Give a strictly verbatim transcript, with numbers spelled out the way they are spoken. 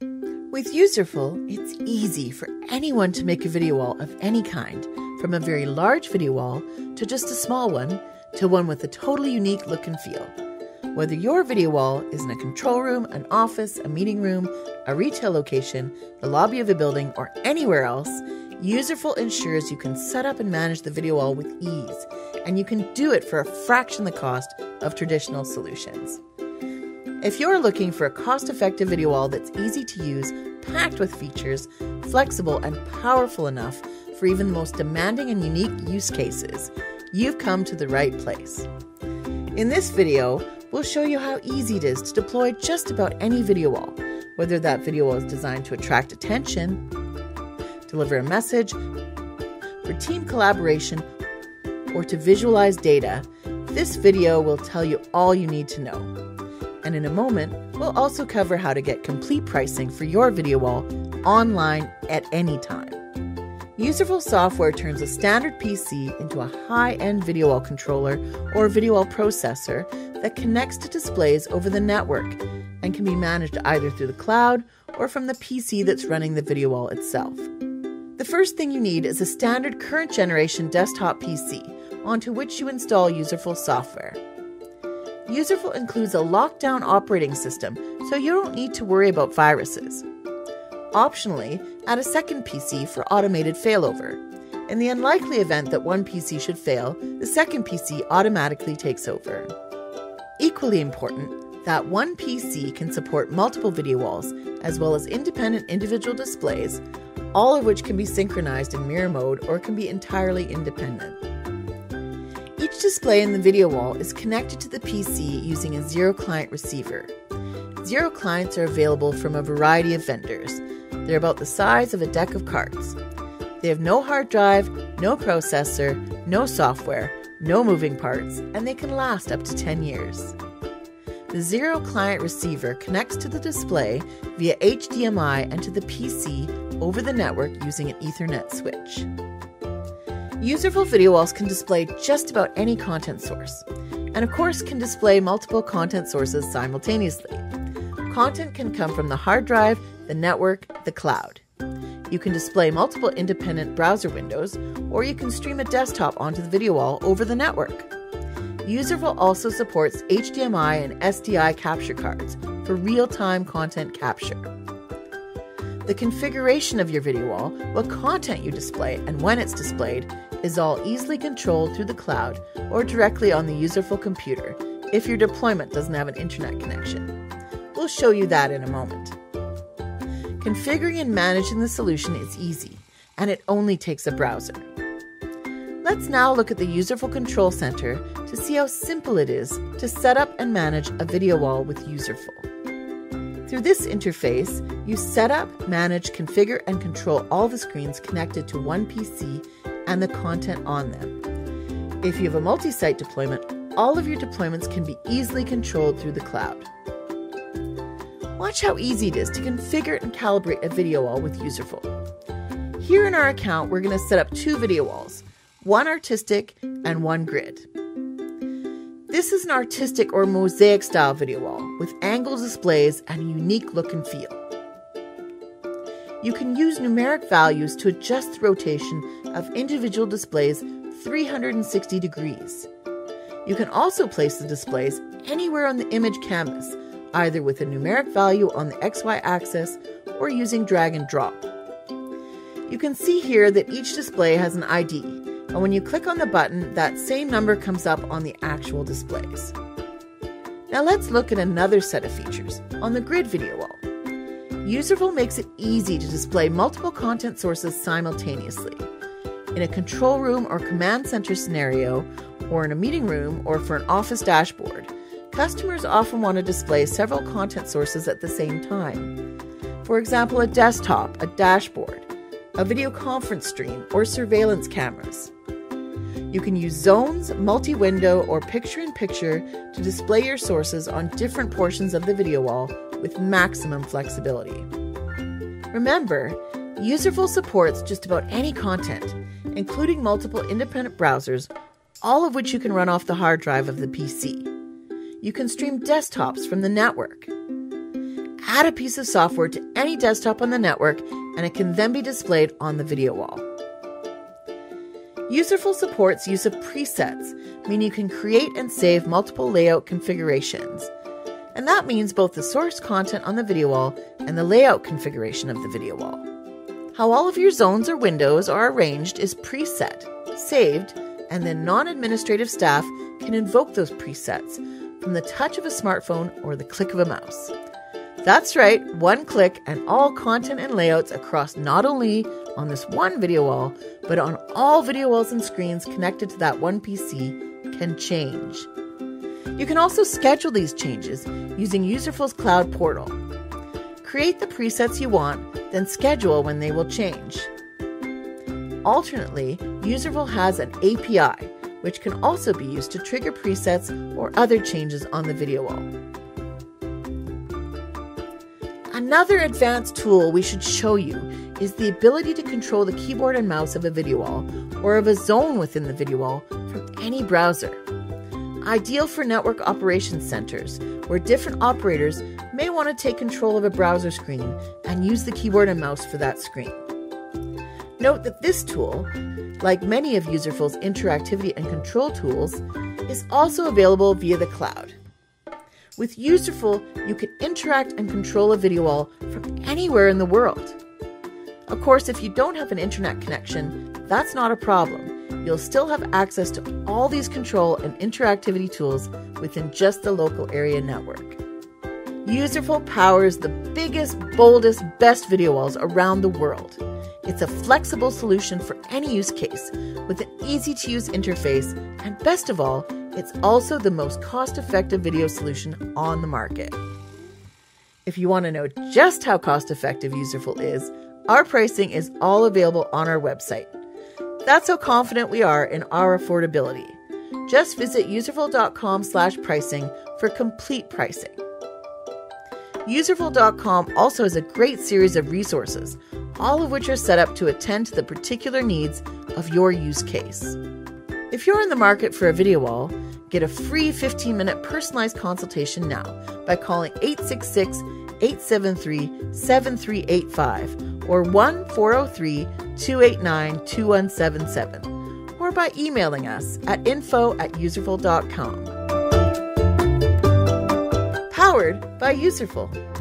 With Userful, it's easy for anyone to make a video wall of any kind, from a very large video wall to just a small one to one with a totally unique look and feel. Whether your video wall is in a control room, an office, a meeting room, a retail location, the lobby of a building, or anywhere else, Userful ensures you can set up and manage the video wall with ease, and you can do it for a fraction the cost of traditional solutions. If you're looking for a cost-effective video wall that's easy to use, packed with features, flexible and powerful enough for even the most demanding and unique use cases, you've come to the right place. In this video, we'll show you how easy it is to deploy just about any video wall, whether that video wall is designed to attract attention, deliver a message, for team collaboration, or to visualize data. This video will tell you all you need to know. And in a moment, we'll also cover how to get complete pricing for your video wall online at any time. Userful software turns a standard P C into a high-end video wall controller or video wall processor that connects to displays over the network and can be managed either through the cloud or from the P C that's running the video wall itself. The first thing you need is a standard current generation desktop P C onto which you install Userful software. Userful includes a lockdown operating system, so you don't need to worry about viruses. Optionally, add a second P C for automated failover. In the unlikely event that one P C should fail, the second P C automatically takes over. Equally important, that one P C can support multiple video walls, as well as independent individual displays, all of which can be synchronized in mirror mode or can be entirely independent. Each display in the video wall is connected to the P C using a zero client receiver. Zero clients are available from a variety of vendors. They're about the size of a deck of cards. They have no hard drive, no processor, no software, no moving parts, and they can last up to ten years. The zero client receiver connects to the display via H D M I and to the P C over the network using an Ethernet switch. Userful video walls can display just about any content source, and of course can display multiple content sources simultaneously. Content can come from the hard drive, the network, the cloud. You can display multiple independent browser windows, or you can stream a desktop onto the video wall over the network. Userful also supports H D M I and S D I capture cards for real-time content capture. The configuration of your video wall, what content you display, and when it's displayed is all easily controlled through the cloud or directly on the Userful computer if your deployment doesn't have an internet connection. We'll show you that in a moment. Configuring and managing the solution is easy, and it only takes a browser. Let's now look at the Userful Control Center to see how simple it is to set up and manage a video wall with Userful. Through this interface, you set up, manage, configure, and control all the screens connected to one P C and the content on them. If you have a multi-site deployment, all of your deployments can be easily controlled through the cloud. Watch how easy it is to configure and calibrate a video wall with Userful. Here in our account, we're going to set up two video walls, one artistic and one grid. This is an artistic or mosaic style video wall with angle displays and a unique look and feel. You can use numeric values to adjust the rotation of individual displays three hundred sixty degrees. You can also place the displays anywhere on the image canvas, either with a numeric value on the X Y axis or using drag and drop. You can see here that each display has an I D. And when you click on the button, that same number comes up on the actual displays. Now let's look at another set of features on the grid video wall. Userful makes it easy to display multiple content sources simultaneously. In a control room or command center scenario, or in a meeting room, or for an office dashboard, customers often want to display several content sources at the same time. For example, a desktop, a dashboard, a video conference stream, or surveillance cameras. You can use zones, multi-window, or picture-in-picture to display your sources on different portions of the video wall with maximum flexibility. Remember, Userful supports just about any content, including multiple independent browsers, all of which you can run off the hard drive of the P C. You can stream desktops from the network. add a piece of software to any desktop on the network, and it can then be displayed on the video wall. Userful supports use of presets, meaning you can create and save multiple layout configurations. And that means both the source content on the video wall and the layout configuration of the video wall. How all of your zones or windows are arranged is preset, saved, and then non-administrative staff can invoke those presets from the touch of a smartphone or the click of a mouse. That's right, one click and all content and layouts across not only on this one video wall, but on all video walls and screens connected to that one P C can change. You can also schedule these changes using Userful's cloud portal. Create the presets you want, then schedule when they will change. Alternately, Userful has an A P I, which can also be used to trigger presets or other changes on the video wall. Another advanced tool we should show you is the ability to control the keyboard and mouse of a video wall or of a zone within the video wall from any browser. Ideal for network operations centers, where different operators may want to take control of a browser screen and use the keyboard and mouse for that screen. Note that this tool, like many of Userful's interactivity and control tools, is also available via the cloud. With Userful, you can interact and control a video wall from anywhere in the world. Of course, if you don't have an internet connection, that's not a problem. You'll still have access to all these control and interactivity tools within just the local area network. Userful powers the biggest, boldest, best video walls around the world. It's a flexible solution for any use case with an easy-to-use interface, and best of all, it's also the most cost-effective video solution on the market. If you want to know just how cost-effective Userful is, our pricing is all available on our website. That's how confident we are in our affordability. Just visit userful dot com slash pricing for complete pricing. Userful dot com also has a great series of resources, all of which are set up to attend to the particular needs of your use case. If you're in the market for a video wall, get a free fifteen minute personalized consultation now by calling eight six six, eight seven three, seven three eight five or one four zero three, two eight nine, two one seven seven or by emailing us at info at userful dot com. Powered by Userful.